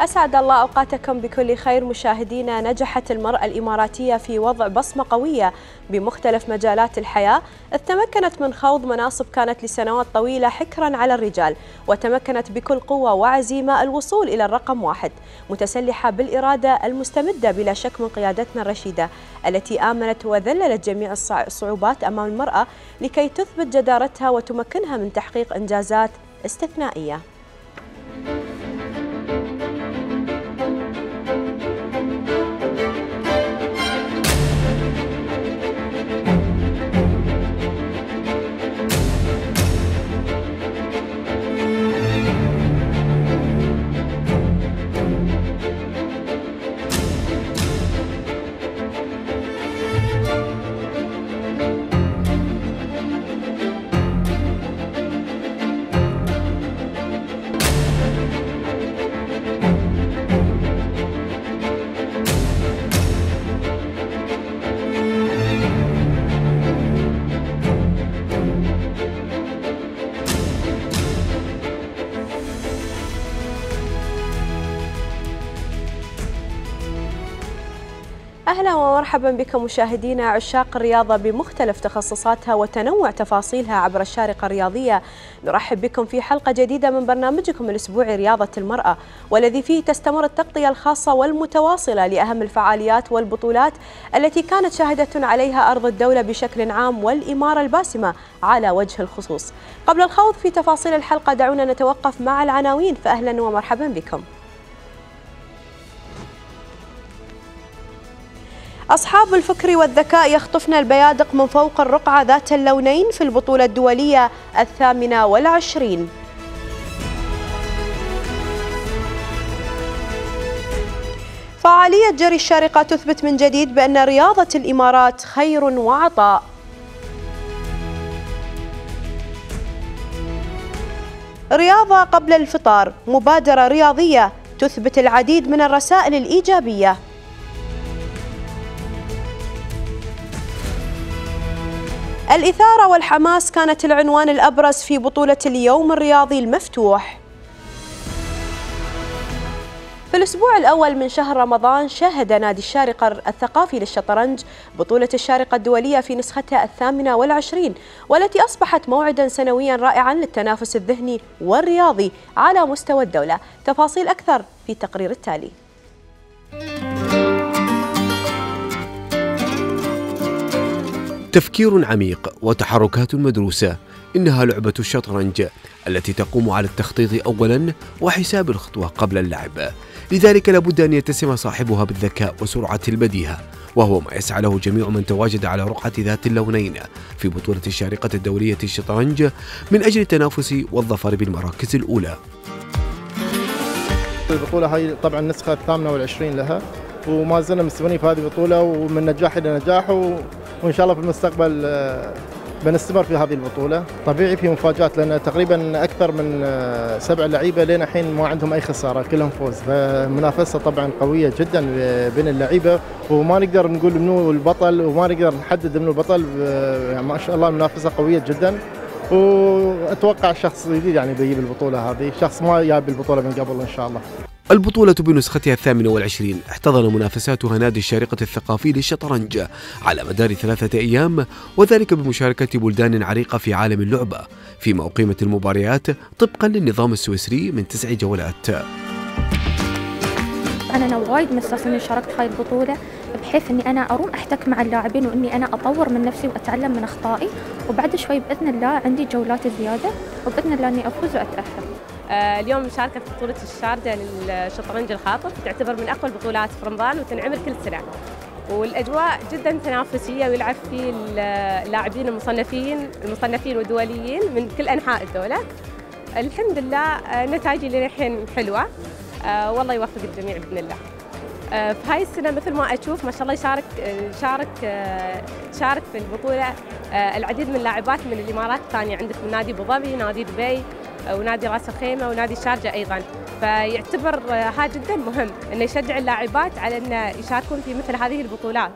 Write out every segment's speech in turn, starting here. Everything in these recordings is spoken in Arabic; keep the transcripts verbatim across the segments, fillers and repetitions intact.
أسعد الله أوقاتكم بكل خير مشاهدينا. نجحت المرأة الإماراتية في وضع بصمة قوية بمختلف مجالات الحياة، إذ تمكنت من خوض مناصب كانت لسنوات طويلة حكرا على الرجال، وتمكنت بكل قوة وعزيمة الوصول إلى الرقم واحد، متسلحة بالإرادة المستمدة بلا شك من قيادتنا الرشيدة التي آمنت وذللت جميع الصعوبات أمام المرأة لكي تثبت جدارتها وتمكنها من تحقيق إنجازات استثنائية. أهلا ومرحبا بكم مشاهدينا عشاق الرياضة بمختلف تخصصاتها وتنوع تفاصيلها عبر الشارقة الرياضية. نرحب بكم في حلقة جديدة من برنامجكم الأسبوعي رياضة المرأة، والذي فيه تستمر التغطية الخاصة والمتواصلة لأهم الفعاليات والبطولات التي كانت شاهدة عليها أرض الدولة بشكل عام والإمارة الباسمة على وجه الخصوص. قبل الخوض في تفاصيل الحلقة دعونا نتوقف مع العناوين، فأهلا ومرحبا بكم. أصحاب الفكر والذكاء يخطفن البيادق من فوق الرقعة ذات اللونين في البطولة الدولية الثامنة والعشرين. فعالية جري الشارقة تثبت من جديد بأن رياضة الإمارات خير وعطاء. رياضة قبل الفطار، مبادرة رياضية تثبت العديد من الرسائل الإيجابية. الإثارة والحماس كانت العنوان الأبرز في بطولة اليوم الرياضي المفتوح. في الأسبوع الأول من شهر رمضان شهد نادي الشارقة الثقافي للشطرنج بطولة الشارقة الدولية في نسختها الثامنة والعشرين، والتي أصبحت موعدا سنويا رائعا للتنافس الذهني والرياضي على مستوى الدولة. تفاصيل أكثر في التقرير التالي. تفكير عميق وتحركات مدروسة، إنها لعبة الشطرنج التي تقوم على التخطيط أولاً وحساب الخطوة قبل اللعب، لذلك لابد أن يتسم صاحبها بالذكاء وسرعة البديهة، وهو ما يسعى له جميع من تواجد على رقعة ذات اللونين في بطولة الشارقة الدولية للشطرنج من أجل التنافس والظفر بالمراكز الأولى. البطولة هي طبعاً النسخة الثامنة والعشرين لها، وما زلنا مستمرين في هذه البطولة ومن نجاح إلى نجاح، و... وإن شاء الله في المستقبل بنستمر في هذه البطولة. طبيعي في مفاجآت، لأن تقريبا أكثر من سبع لعيبة لين الحين ما عندهم أي خسارة، كلهم فوز، فمنافسة طبعا قوية جدا بين اللعيبة، وما نقدر نقول منو البطل وما نقدر نحدد منو البطل، يعني ما شاء الله منافسة قوية جدا. وأتوقع شخص جديد يعني بيجيب البطولة هذه، شخص ما جاب البطولة من قبل إن شاء الله. البطولة بنسختها الثامنة والعشرين احتضن منافساتها نادي الشارقة الثقافي للشطرنج على مدار ثلاثة أيام، وذلك بمشاركة بلدان عريقة في عالم اللعبة، فيما أقيمت المباريات طبقا للنظام السويسري من تسع جولات. أنا, أنا وايد مستانسة إني شاركت هاي البطولة، بحيث إني أنا أروم أحتك مع اللاعبين وإني أنا أطور من نفسي وأتعلم من أخطائي، وبعد شوي بإذن الله عندي جولات زيادة، وبإذن الله إني أفوز وأتأهل. اليوم مشاركة في بطولة الشارقة للشطرنج الخاطف تعتبر من أقوى البطولات في رمضان وتنعمل كل سنة، والأجواء جدا تنافسية ويلعب فيه اللاعبين المصنفين المصنفين والدوليين من كل أنحاء الدولة. الحمد لله نتائجي للحين حلوة، والله يوفق الجميع بإذن الله. في هاي السنة مثل ما أشوف ما شاء الله يشارك شارك شارك في البطولة العديد من اللاعبات من الإمارات الثانية، عندك من نادي أبو ظبي، نادي دبي، ونادي راس الخيمه، ونادي الشارقه ايضا، فيعتبر هذا جدا مهم انه يشجع اللاعبات على انه يشاركون في مثل هذه البطولات.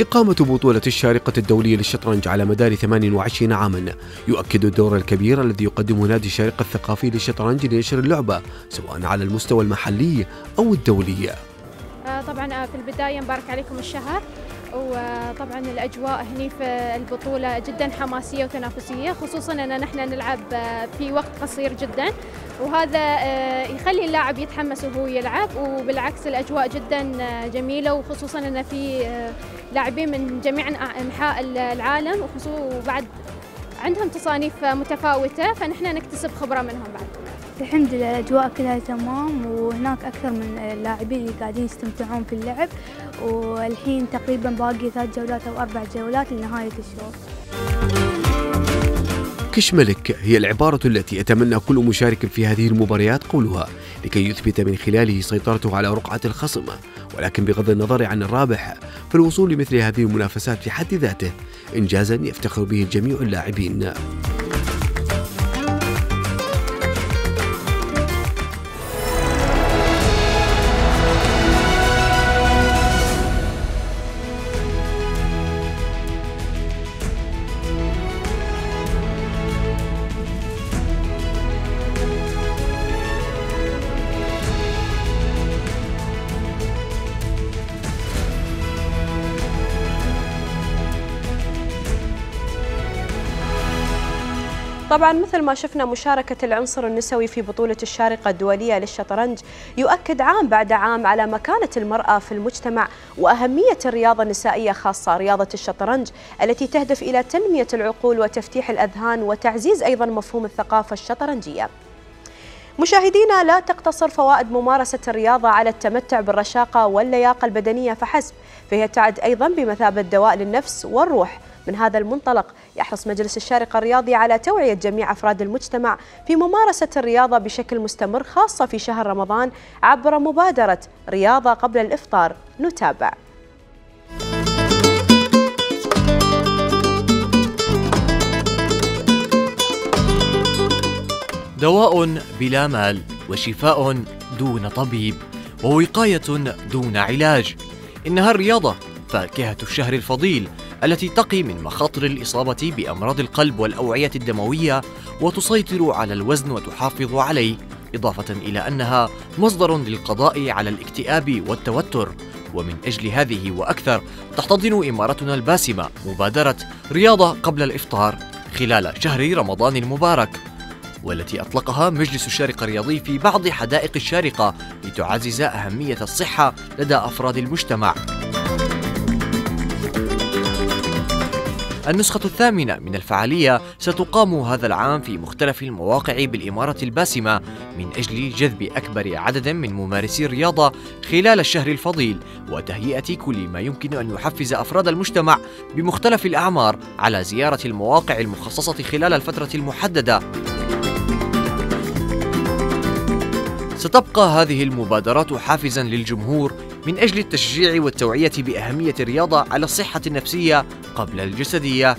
إقامة بطولة الشارقة الدولية للشطرنج على مدار ثمانية وعشرين عاماً يؤكد الدور الكبير الذي يقدمه نادي الشارقة الثقافي للشطرنج لنشر اللعبة سواء على المستوى المحلي أو الدولي. طبعاً في البداية مبارك عليكم الشهر، وطبعاً الأجواء هني في البطولة جداً حماسية وتنافسية، خصوصاً أننا نحن نلعب في وقت قصير جداً، وهذا يخلي اللاعب يتحمس وهو يلعب، وبالعكس الأجواء جداً جميلة، وخصوصاً أن في لاعبين من جميع أنحاء العالم، وبعد عندهم تصانيف متفاوتة، فنحن نكتسب خبرة منهم بعد. الحمد لله الأجواء كلها تمام، وهناك أكثر من اللاعبين اللي قاعدين يستمتعون في اللعب، والحين تقريبا باقي ثلاث جولات أو أربع جولات لنهاية الشوط. كشملك هي العبارة التي يتمنى كل مشارك في هذه المباريات قولها لكي يثبت من خلاله سيطرته على رقعة الخصم، ولكن بغض النظر عن الرابح فالوصول لمثل هذه المنافسات في حد ذاته إنجازا يفتخر به جميع اللاعبين. طبعا مثل ما شفنا مشاركة العنصر النسوي في بطولة الشارقة الدولية للشطرنج يؤكد عام بعد عام على مكانة المرأة في المجتمع وأهمية الرياضة النسائية، خاصة رياضة الشطرنج التي تهدف إلى تنمية العقول وتفتيح الأذهان وتعزيز أيضا مفهوم الثقافة الشطرنجية. مشاهدينا، لا تقتصر فوائد ممارسة الرياضة على التمتع بالرشاقة واللياقة البدنية فحسب، فهي تعد أيضا بمثابة دواء للنفس والروح. من هذا المنطلق يحرص مجلس الشارقة الرياضي على توعية جميع أفراد المجتمع في ممارسة الرياضة بشكل مستمر، خاصة في شهر رمضان، عبر مبادرة رياضة قبل الإفطار. نتابع. دواء بلا مال، وشفاء دون طبيب، ووقاية دون علاج. إنها الرياضة فاكهة الشهر الفضيل التي تقي من مخاطر الإصابة بأمراض القلب والأوعية الدموية، وتسيطر على الوزن وتحافظ عليه، إضافة إلى أنها مصدر للقضاء على الاكتئاب والتوتر. ومن أجل هذه وأكثر تحتضن إمارتنا الباسمة مبادرة رياضة قبل الإفطار خلال شهر رمضان المبارك، والتي أطلقها مجلس الشارقة الرياضي في بعض حدائق الشارقة لتعزز أهمية الصحة لدى أفراد المجتمع. النسخة الثامنة من الفعالية ستقام هذا العام في مختلف المواقع بالإمارة الباسمة من أجل جذب أكبر عدد من ممارسي الرياضة خلال الشهر الفضيل، وتهيئة كل ما يمكن أن يحفز أفراد المجتمع بمختلف الأعمار على زيارة المواقع المخصصة خلال الفترة المحددة. ستبقى هذه المبادرات حافزاً للجمهور من أجل التشجيع والتوعية بأهمية الرياضة على الصحة النفسية قبل الجسدية.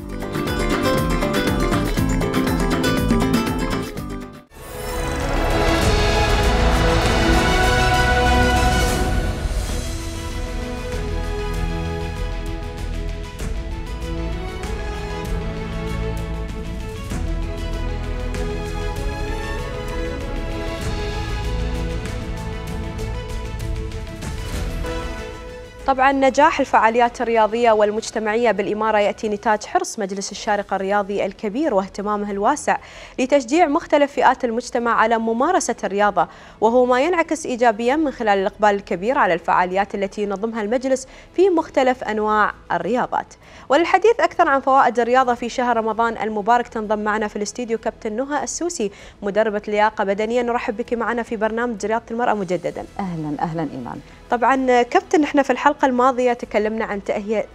طبعا نجاح الفعاليات الرياضية والمجتمعية بالإمارة يأتي نتاج حرص مجلس الشارقة الرياضي الكبير واهتمامه الواسع لتشجيع مختلف فئات المجتمع على ممارسة الرياضة، وهو ما ينعكس إيجابيا من خلال الإقبال الكبير على الفعاليات التي ينظمها المجلس في مختلف أنواع الرياضات. وللحديث أكثر عن فوائد الرياضة في شهر رمضان المبارك تنضم معنا في الاستديو كابتن نهى السوسي، مدربة لياقة بدنية. نرحب بك معنا في برنامج رياضة المرأة مجددا. أهلا أهلا إيمان. طبعا كابتن، احنا في الحلقة الماضية تكلمنا عن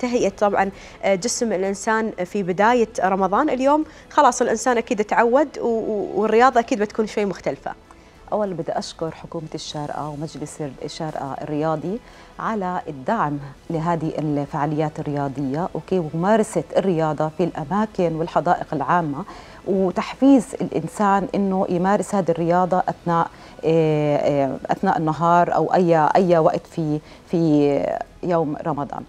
تهيئة طبعا جسم الإنسان في بداية رمضان. اليوم خلاص الإنسان أكيد تعود، والرياضة أكيد بتكون شوي مختلفة. أول بدي أشكر حكومة الشارقة ومجلس الشارقة الرياضي على الدعم لهذه الفعاليات الرياضية وممارسة الرياضة في الأماكن والحدائق العامة، وتحفيز الإنسان أنه يمارس هذه الرياضة أثناء أثناء النهار أو أي أي وقت في في يوم رمضان.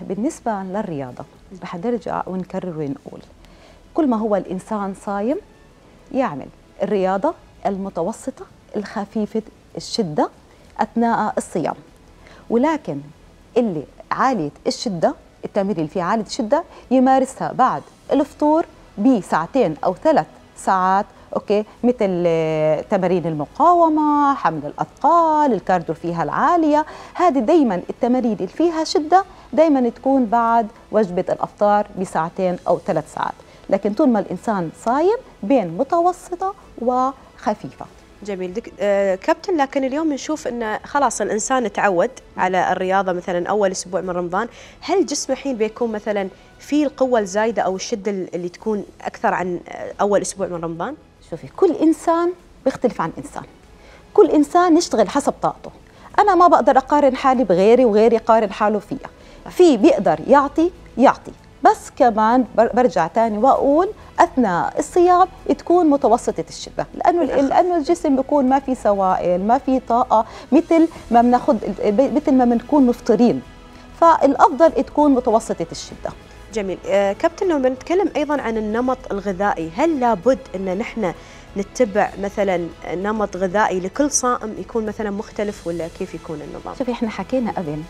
بالنسبة للرياضة رح نرجع ونكرر ونقول كل ما هو الإنسان صايم يعمل الرياضة المتوسطة الخفيفة الشدة أثناء الصيام، ولكن اللي عالية الشدة التمرين اللي فيه عالية الشدة يمارسها بعد الفطور بساعتين أو ثلاث ساعات، أوكي، مثل تمارين المقاومة، حمل الأثقال، الكارديو فيها العالية. هذه دايما التمارين اللي فيها شدة دايما تكون بعد وجبة الأفطار بساعتين أو ثلاث ساعات، لكن طول ما الإنسان صايم بين متوسطة وخفيفة. جميل دك... آه كابتن، لكن اليوم نشوف أنه خلاص الإنسان تعود على الرياضة مثلا أول أسبوع من رمضان، هل جسمه الحين بيكون مثلا في القوة الزايدة أو الشدة اللي تكون أكثر عن أول أسبوع من رمضان؟ شوفي، كل إنسان بيختلف عن إنسان، كل إنسان يشتغل حسب طاقته. أنا ما بقدر أقارن حالي بغيري وغيري يقارن حاله فيها، في بيقدر يعطي يعطي بس كمان برجع تاني واقول اثناء الصيام تكون متوسطه الشده، لانه لانه الجسم بيكون ما في سوائل، ما في طاقه مثل ما بناخذ مثل ما بنكون مفطرين، فالافضل تكون متوسطه الشده. جميل. آه كابتن، لو بنتكلم ايضا عن النمط الغذائي، هل لابد ان نحن نتبع مثلا نمط غذائي لكل صائم يكون مثلا مختلف، ولا كيف يكون النظام؟ شوفي، احنا حكينا قبل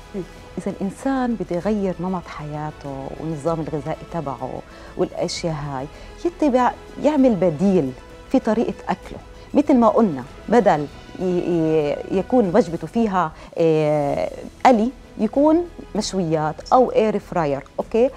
إذا الإنسان بده يغير نمط حياته والنظام الغذائي تبعه والأشياء هاي، يتبع يعمل بديل في طريقة أكله، مثل ما قلنا بدل يكون وجبته فيها قلي يكون مشويات أو اير فراير، أوكي؟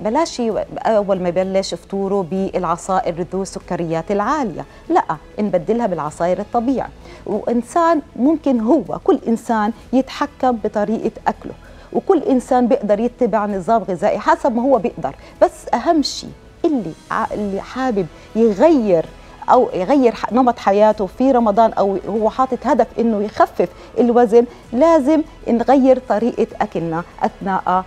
بلاش أول ما يبلش فطوره بالعصائر ذو السكريات العالية، لا، نبدلها بالعصائر الطبيعية. وإنسان ممكن هو كل إنسان يتحكم بطريقة أكله، وكل إنسان بيقدر يتبع نظام غذائي حسب ما هو بيقدر، بس أهم شيء اللي اللي حابب يغير أو يغير نمط حياته في رمضان أو هو حاطط هدف إنه يخفف الوزن، لازم نغير طريقة أكلنا أثناء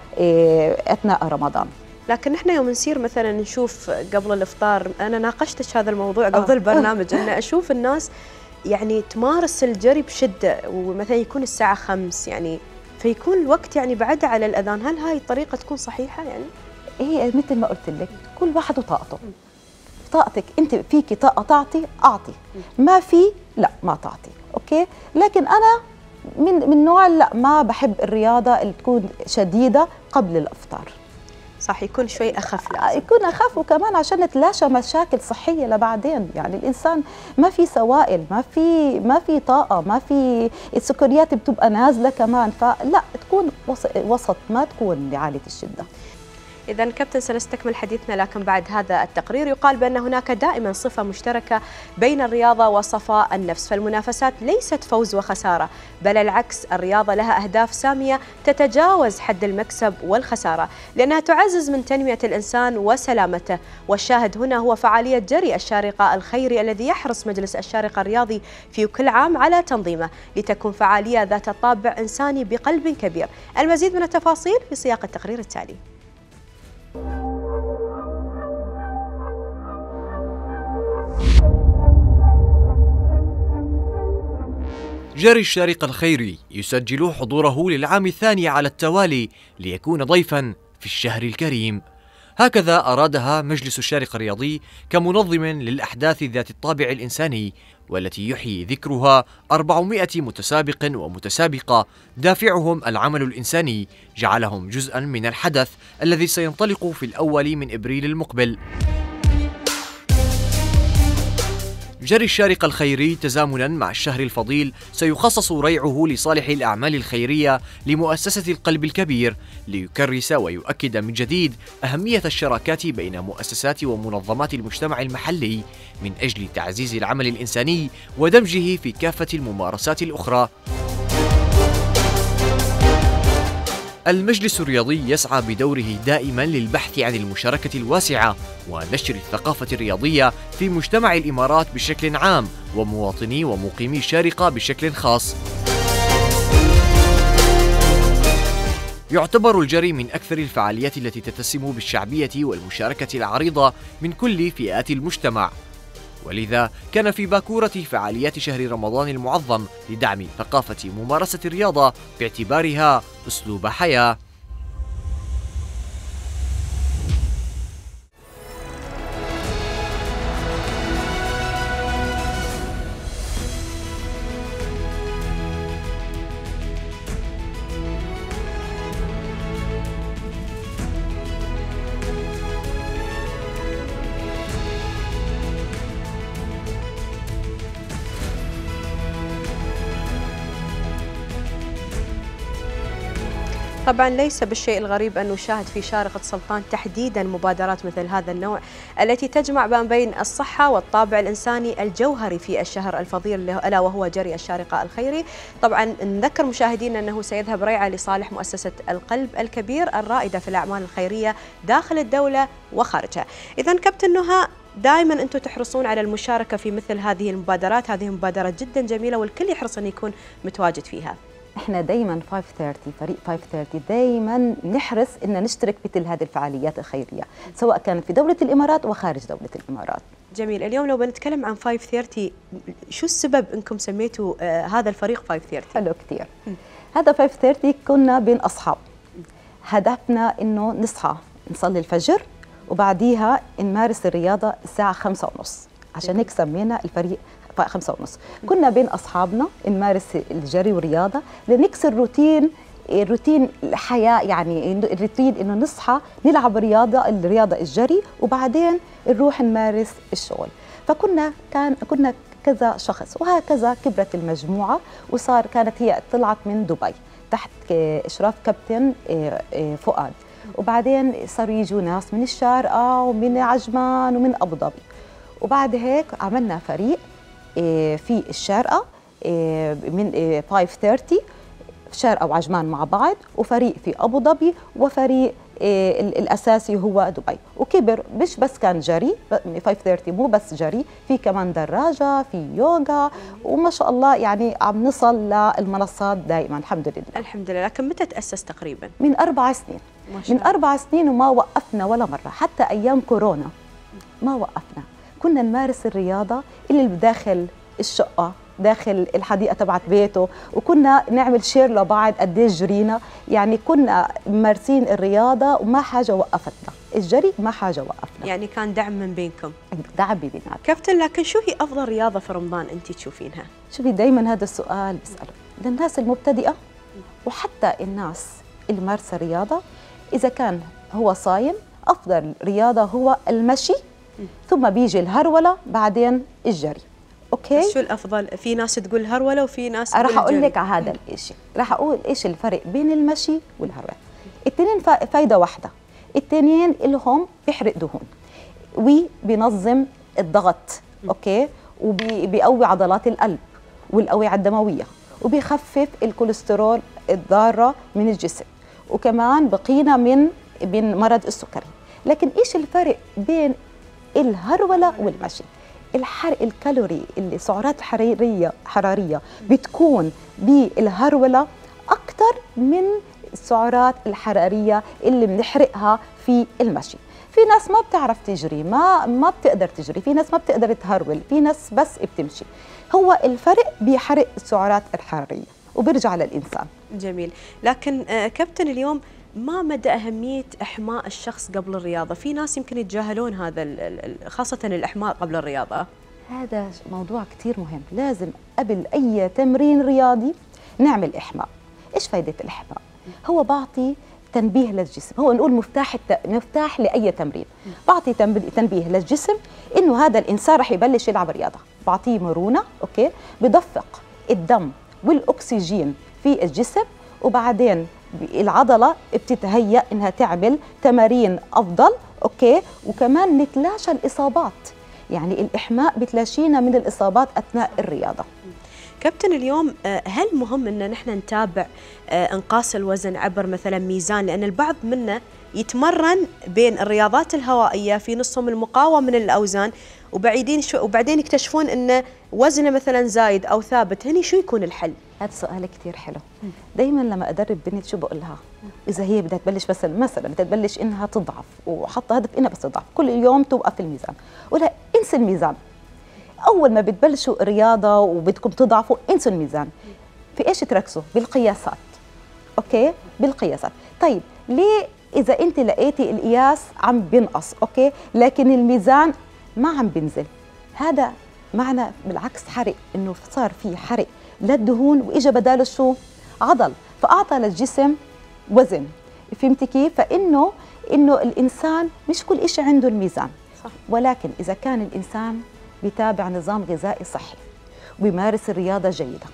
أثناء رمضان. لكن احنا يوم نصير مثلا نشوف قبل الإفطار، أنا ناقشتش هذا الموضوع قبل آه. البرنامج، أنا أشوف الناس يعني تمارس الجري بشدة، ومثلا يكون الساعة خمس يعني، فيكون الوقت يعني بعد على الأذان، هل هاي الطريقة تكون صحيحة يعني؟ هي مثل ما قلت لك كل واحد وطاقته. طاقتك انت فيكي طاقه تعطي اعطي، ما في لا ما تعطي، اوكي؟ لكن انا من من نوع لا ما بحب الرياضه اللي تكون شديده قبل الافطار. صح، يكون شوي اخف، لازم يكون اخف، وكمان عشان نتلاشى مشاكل صحيه لبعدين، يعني الانسان ما في سوائل، ما في ما في طاقه، ما في السكريات بتبقى نازله كمان، فلا تكون وسط، ما تكون لعاليه الشده. إذا كابتن، سنستكمل حديثنا لكن بعد هذا التقرير. يقال بأن هناك دائما صفة مشتركة بين الرياضة وصفاء النفس، فالمنافسات ليست فوز وخسارة، بل العكس، الرياضة لها أهداف سامية تتجاوز حد المكسب والخسارة، لأنها تعزز من تنمية الإنسان وسلامته. والشاهد هنا هو فعالية جري الشارقة الخيري الذي يحرص مجلس الشارقة الرياضي في كل عام على تنظيمه، لتكون فعالية ذات طابع إنساني بقلب كبير. المزيد من التفاصيل في سياق التقرير التالي. جري الشارقة الخيري يسجل حضوره للعام الثاني على التوالي ليكون ضيفا في الشهر الكريم، هكذا أرادها مجلس الشارقة الرياضي كمنظم للأحداث ذات الطابع الإنساني، والتي يحيي ذكرها أربعمائة متسابق ومتسابقة دافعهم العمل الإنساني جعلهم جزءا من الحدث الذي سينطلق في الأول من إبريل المقبل. جري الشارقة الخيري تزامنا مع الشهر الفضيل سيخصص ريعه لصالح الأعمال الخيرية لمؤسسة القلب الكبير، ليكرس ويؤكد من جديد أهمية الشراكات بين مؤسسات ومنظمات المجتمع المحلي من أجل تعزيز العمل الإنساني ودمجه في كافة الممارسات الأخرى. المجلس الرياضي يسعى بدوره دائما للبحث عن المشاركة الواسعة ونشر الثقافة الرياضية في مجتمع الإمارات بشكل عام ومواطني ومقيمي الشارقة بشكل خاص. يعتبر الجري من أكثر الفعاليات التي تتسم بالشعبية والمشاركة العريضة من كل فئات المجتمع، ولذا كان في باكورة فعاليات شهر رمضان المعظم لدعم ثقافة ممارسة الرياضة باعتبارها أسلوب حياة. طبعا ليس بالشيء الغريب أن نشاهد في شارقة سلطان تحديدا مبادرات مثل هذا النوع التي تجمع ما بين الصحة والطابع الإنساني الجوهري في الشهر الفضيل ألا وهو جري الشارقة الخيري. طبعا نذكر مشاهدين أنه سيذهب ريعة لصالح مؤسسة القلب الكبير الرائدة في الأعمال الخيرية داخل الدولة وخارجها. إذن كابتن نهى، دائما أنتم تحرصون على المشاركة في مثل هذه المبادرات، هذه مبادرة جدا جميلة والكل يحرص أن يكون متواجد فيها. احنا دايما خمسمائة وثلاثين فريق خمسمائة وثلاثين دايما نحرص ان نشترك مثل هذه الفعاليات الخيريه سواء كانت في دوله الامارات وخارج دوله الامارات. جميل، اليوم لو بنتكلم عن خمسمائة وثلاثين، شو السبب انكم سميتوا آه هذا الفريق خمسمائة وثلاثين؟ حلو كثير. هذا خمسمائة وثلاثين كنا بين اصحاب، هدفنا انه نصحى نصلي الفجر وبعديها نمارس الرياضه الساعه خمسة ونص، عشان هيك سمينا الفريق خمسة ونص. كنا بين أصحابنا نمارس الجري والرياضة لنكسر روتين روتين الحياة، يعني الروتين إنه نصحى نلعب رياضة، الرياضة الجري وبعدين نروح نمارس الشغل. فكنا كان كنا كذا شخص وهكذا كبرت المجموعة وصار كانت هي طلعت من دبي تحت إشراف كابتن فؤاد، وبعدين صاروا يجوا ناس من الشارقة ومن عجمان ومن أبو ظبي، وبعد هيك عملنا فريق في الشارقة من خمسمائة وثلاثين شارقة وعجمان مع بعض، وفريق في أبو ظبي، وفريق الأساسي هو دبي. وكبر مش بس كان جري خمسمائة وثلاثين، مو بس جري، في كمان دراجة، في يوغا، وما شاء الله يعني عم نصل للمنصات دائما الحمد لله. الحمد لله. لكن متى تأسس تقريبا؟ من أربع سنين من أربع سنين وما وقفنا ولا مرة، حتى أيام كورونا ما وقفنا، كنا نمارس الرياضة اللي بداخل الشقة داخل الحديقة تبعت بيته، وكنا نعمل شير لبعض قد ايش جرينا، يعني كنا ممارسين الرياضة وما حاجة وقفتنا، الجري ما حاجة وقفنا، يعني كان دعم من بينكم. دعم من بيننا. كابتن، لكن شو هي أفضل رياضة في رمضان أنت تشوفينها؟ شوفي دايما هذا السؤال بسأله للناس المبتدئة وحتى الناس اللي مارسة الرياضة، إذا كان هو صايم أفضل رياضة هو المشي ثم بيجي الهرولة بعدين الجري. اوكي، شو الافضل؟ في ناس تقول هرولة وفي ناس راح اقول لك على هذا الشيء، راح اقول ايش الفرق بين المشي والهرولة. الاثنين فايده واحده، الاثنين الهم بيحرق دهون وبينظم الضغط، اوكي، وبيقوي عضلات القلب والاوعيه الدمويه وبيخفف الكوليسترول الضاره من الجسم، وكمان بقينا من من مرض السكري. لكن ايش الفرق بين الهرولة والمشي؟ الحرق الكالوري اللي سعرات حراريه حراريه بتكون بالهرولة اكثر من السعرات الحراريه اللي بنحرقها في المشي. في ناس ما بتعرف تجري، ما ما بتقدر تجري، في ناس ما بتقدر تهرول، في ناس بس بتمشي. هو الفرق بيحرق السعرات الحراريه وبرجع للانسان. جميل، لكن كابتن اليوم ما مدى أهمية إحماء الشخص قبل الرياضة؟ في ناس يمكن يتجاهلون هذا، خاصة الإحماء قبل الرياضة. هذا موضوع كتير مهم، لازم قبل أي تمرين رياضي نعمل إحماء. إيش فايدة الإحماء؟ هو بعطي تنبيه للجسم، هو نقول مفتاح الت... مفتاح لأي تمرين، بعطي تنبيه للجسم إنه هذا الإنسان رح يبلش يلعب رياضة، بعطيه مرونة، أوكي، بدفق الدم والأكسجين في الجسم، وبعدين العضلة بتتهيأ إنها تعمل تمارين أفضل، أوكي، وكمان نتلاشى الإصابات، يعني الإحماء بتلاشينا من الإصابات أثناء الرياضة. كابتن اليوم هل مهم ان نحن نتابع انقاص الوزن عبر مثلا ميزان؟ لان البعض منا يتمرن بين الرياضات الهوائيه في نصهم المقاومه من الاوزان وبعدين وبعدين يكتشفون ان وزنه مثلا زايد او ثابت، هني شو يكون الحل؟ هذا سؤال كثير حلو. دائما لما ادرب بنت شو بقول لها؟ اذا هي بدها تبلش مثلا مثلا بدها تبلش انها تضعف وحاطه هدف انها بس تضعف كل يوم توقف الميزان، اقول لها انسى الميزان. اول ما بتبلشوا رياضه وبدكم تضعفوا انسوا الميزان. في ايش تركزوا؟ بالقياسات. اوكي؟ بالقياسات. طيب ليه اذا انت لقيتي القياس عم بينقص، اوكي؟ لكن الميزان ما عم بينزل، هذا معنى بالعكس حرق، انه صار في حرق للدهون واجى بداله شو؟ عضل، فاعطى للجسم وزن. فهمتي كيف؟ فانه انه الانسان مش كل شيء عنده الميزان. صح. ولكن اذا كان الانسان بيتابع نظام غذائي صحي وبيمارس الرياضة جيدة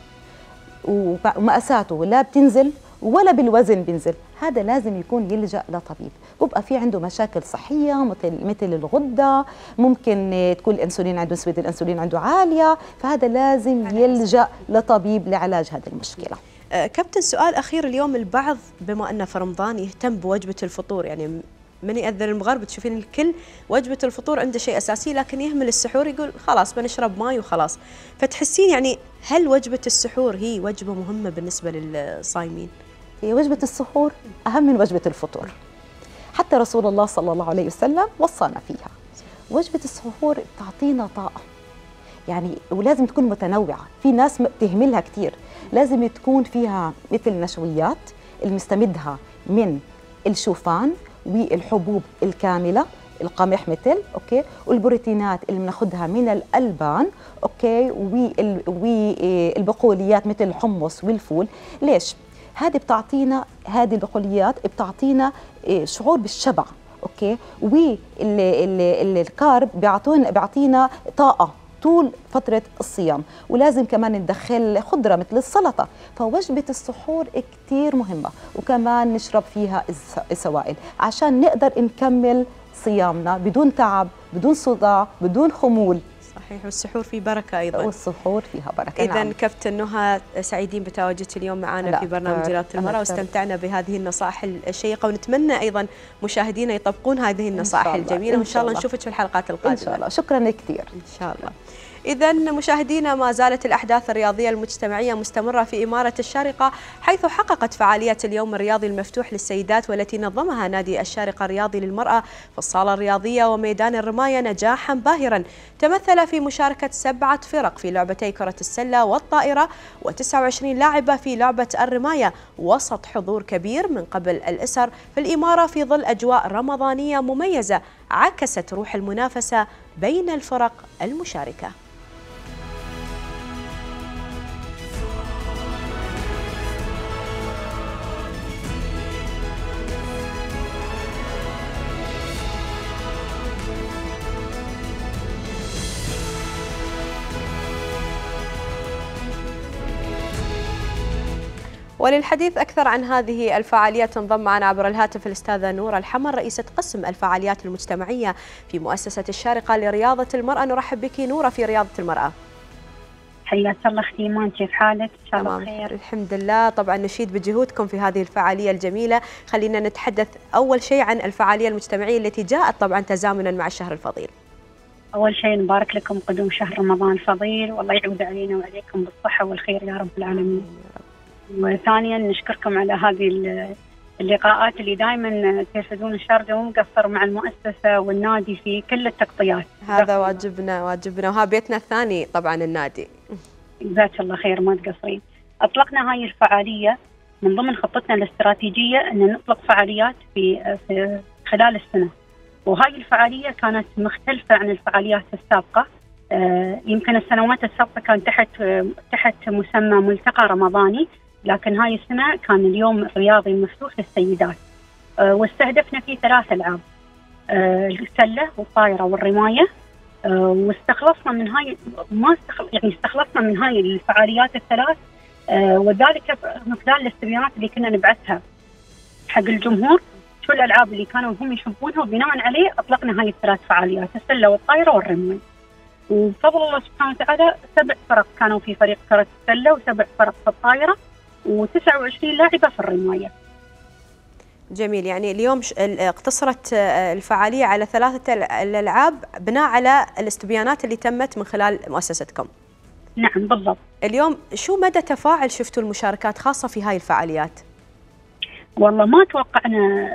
ومقاساته لا بتنزل ولا بالوزن بينزل، هذا لازم يكون يلجأ لطبيب، ببقى في عنده مشاكل صحية مثل مثل الغدة، ممكن تكون الانسولين عنده نسبة الانسولين عنده عالية، فهذا لازم يلجأ لطبيب لعلاج هذه المشكلة. كابتن سؤال أخير اليوم، البعض بما أنه في رمضان يهتم بوجبة الفطور، يعني من يأذن المغرب تشوفين الكل وجبة الفطور عنده شيء أساسي، لكن يهمل السحور، يقول خلاص بنشرب ماي وخلاص. فتحسين يعني هل وجبة السحور هي وجبة مهمة بالنسبة للصايمين؟ هي وجبة السحور أهم من وجبة الفطور، حتى رسول الله صلى الله عليه وسلم وصانا فيها. وجبة السحور بتعطينا طاقة يعني، ولازم تكون متنوعة، في ناس تهملها كتير. لازم تكون فيها مثل نشويات المستمدها من الشوفان والحبوب الكاملة، القمح مثل، اوكي، والبروتينات اللي بناخذها من الألبان، اوكي، والبقوليات مثل الحمص والفول. ليش؟ هذه بتعطينا، هذه البقوليات بتعطينا شعور بالشبع، اوكي، والكارب بيعطونا بيعطينا طاقة طول فترة الصيام، ولازم كمان ندخل خضرة مثل السلطة، فوجبة السحور كتير مهمة، وكمان نشرب فيها السوائل عشان نقدر نكمل صيامنا بدون تعب، بدون صداع، بدون خمول. صحيح، والسحور فيه بركة أيضا. والسحور فيها بركة. إذا نعم. كابتن نهى، سعيدين بتواجدك اليوم معنا في برنامج رياضة المرأة، واستمتعنا بهذه النصائح الشيقة، ونتمنى أيضا مشاهدينا يطبقون هذه النصائح الجميلة، وإن شاء الله نشوفك في الحلقات القادمة. إن شاء الله، شكرا كثير. إن شاء الله. إذا مشاهدينا، ما زالت الأحداث الرياضية المجتمعية مستمرة في إمارة الشارقة، حيث حققت فعاليات اليوم الرياضي المفتوح للسيدات والتي نظمها نادي الشارقة الرياضي للمرأة في الصالة الرياضية وميدان الرماية نجاحا باهرا، تمثل في مشاركة سبعة فرق في لعبتي كرة السلة والطائرة وتسعة وعشرين لاعبة في لعبة الرماية، وسط حضور كبير من قبل الأسر في الإمارة في ظل أجواء رمضانية مميزة عكست روح المنافسة بين الفرق المشاركة. وللحديث أكثر عن هذه الفعاليات تنضم معنا عبر الهاتف الأستاذة نورة الحمر، رئيسة قسم الفعاليات المجتمعية في مؤسسة الشارقة لرياضة المرأة. نرحب بك نورة في رياضة المرأة. حياك الله اختي ايمان، كيف حالك؟ ان شاء الله بخير. الحمد لله. طبعا نشيد بجهودكم في هذه الفعاليه الجميله، خلينا نتحدث اول شيء عن الفعاليه المجتمعيه التي جاءت طبعا تزامنا مع الشهر الفضيل. اول شيء نبارك لكم قدوم شهر رمضان الفضيل، والله يعود علينا وعليكم بالصحه والخير يا رب العالمين. وثانيا نشكركم على هذه اللقاءات اللي دائما تنفذون الشارقة ومقصر مع المؤسسه والنادي في كل التغطيات. هذا واجبنا واجبنا وها بيتنا الثاني طبعا النادي. جزاك الله خير، ما تقصرين. اطلقنا هاي الفعاليه من ضمن خطتنا الاستراتيجيه ان نطلق فعاليات في, في خلال السنه، وهاي الفعاليه كانت مختلفه عن الفعاليات السابقه. يمكن السنوات السابقه كان تحت تحت مسمى ملتقى رمضاني، لكن هاي السنة كان اليوم الرياضي المفتوح للسيدات، أه واستهدفنا فيه ثلاث ألعاب، أه السلة والطائرة والرماية، أه واستخلصنا من هاي ما استخل... يعني استخلصنا من هاي الفعاليات الثلاث، أه وذلك من خلال الاستبيانات اللي كنا نبعثها حق الجمهور شو الألعاب اللي كانوا هم يحبونها، وبناء عليه أطلقنا هاي الثلاث فعاليات، السلة والطائرة والرماية. وبفضل الله سبحانه وتعالى سبع فرق كانوا في فريق كرة السلة، وسبع فرق في الطائرة، وتسعة وعشرين لاعبة في الرماية. جميل. يعني اليوم اقتصرت الفعالية على ثلاثة الألعاب بناء على الاستبيانات اللي تمت من خلال مؤسستكم. نعم بالضبط. اليوم شو مدى تفاعل شفتوا المشاركات خاصة في هاي الفعاليات؟ والله ما توقعنا،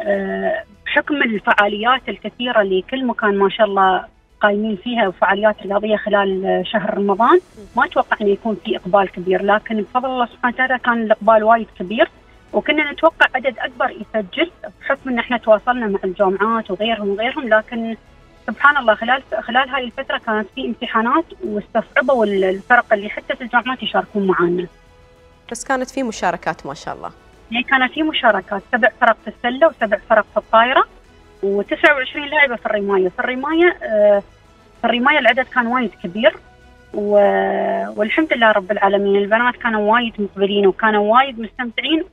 بحكم الفعاليات الكثيرة اللي كل مكان ما شاء الله قايمين فيها وفعاليات رياضية خلال شهر رمضان، ما توقع أن يكون في إقبال كبير، لكن بفضل الله سبحانه وتعالى كان الإقبال وايد كبير، وكنا نتوقع عدد أكبر يسجل بحكم أن احنا تواصلنا مع الجامعات وغيرهم وغيرهم، لكن سبحان الله خلال خلال هاي الفترة كانت في امتحانات واستصعبوا الفرق اللي حتى في الجامعات يشاركون معانا. بس كانت في مشاركات ما شاء الله. كانت في مشاركات، سبع فرق في السلة وسبع فرق في الطائرة وتسعة وعشرين لاعبة في الرماية، في الرماية آه في الرماية العدد كان وايد كبير، و... والحمد لله رب العالمين البنات كانوا وايد مقبلين وكانوا وايد مستمتعين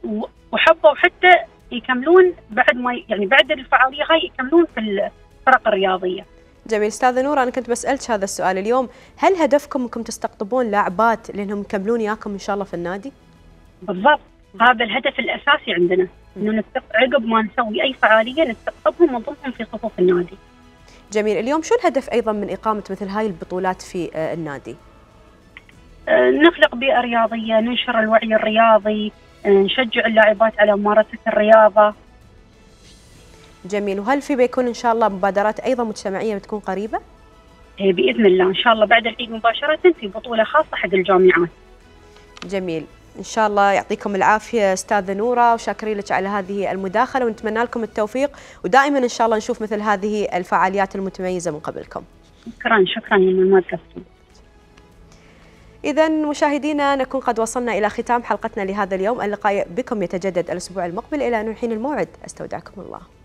وحبوا حتى يكملون بعد ما يعني بعد الفعالية هاي يكملون في الفرق الرياضية. جميل. استاذة نور، انا كنت بسألك هذا السؤال اليوم، هل هدفكم انكم تستقطبون لاعبات لانهم يكملون ياكم ان شاء الله في النادي؟ بالضبط، هذا الهدف الاساسي عندنا، انه عقب ما نسوي اي فعالية نستقطبهم ونضمهم في صفوف النادي. جميل. اليوم شو الهدف أيضا من إقامة مثل هاي البطولات في النادي؟ نخلق بيئة رياضية، ننشر الوعي الرياضي، نشجع اللاعبات على ممارسة الرياضة. جميل. وهل في بيكون إن شاء الله مبادرات أيضا مجتمعية بتكون قريبة؟ بإذن الله إن شاء الله بعد العيد مباشرة في بطولة خاصة حق الجامعات. جميل. إن شاء الله يعطيكم العافية أستاذة نورة، وشاكرين لك على هذه المداخلة، ونتمنى لكم التوفيق، ودائما إن شاء الله نشوف مثل هذه الفعاليات المتميزة من قبلكم. شكرا شكرا للمناسبة. إذا مشاهدينا نكون قد وصلنا إلى ختام حلقتنا لهذا اليوم، اللقاء بكم يتجدد الأسبوع المقبل، إلى أن نحين الموعد أستودعكم الله.